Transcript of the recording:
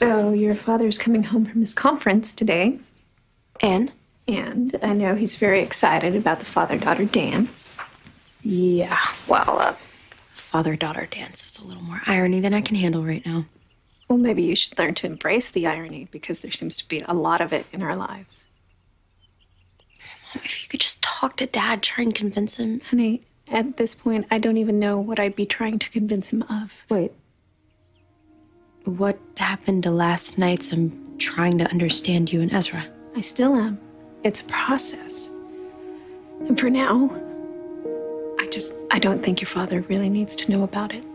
So your father's coming home from his conference today. And I know he's very excited about the father-daughter dance. Yeah, well, father-daughter dance is a little more irony than I can handle right now. Well, maybe you should learn to embrace the irony, because there seems to be a lot of it in our lives. Mom, if you could just talk to Dad, try and convince him. Honey, at this point, I don't even know what I'd be trying to convince him of. Wait. What happened to last night's I'm trying to understand you and Ezra? I still am. It's a process. And for now, I don't think your father really needs to know about it.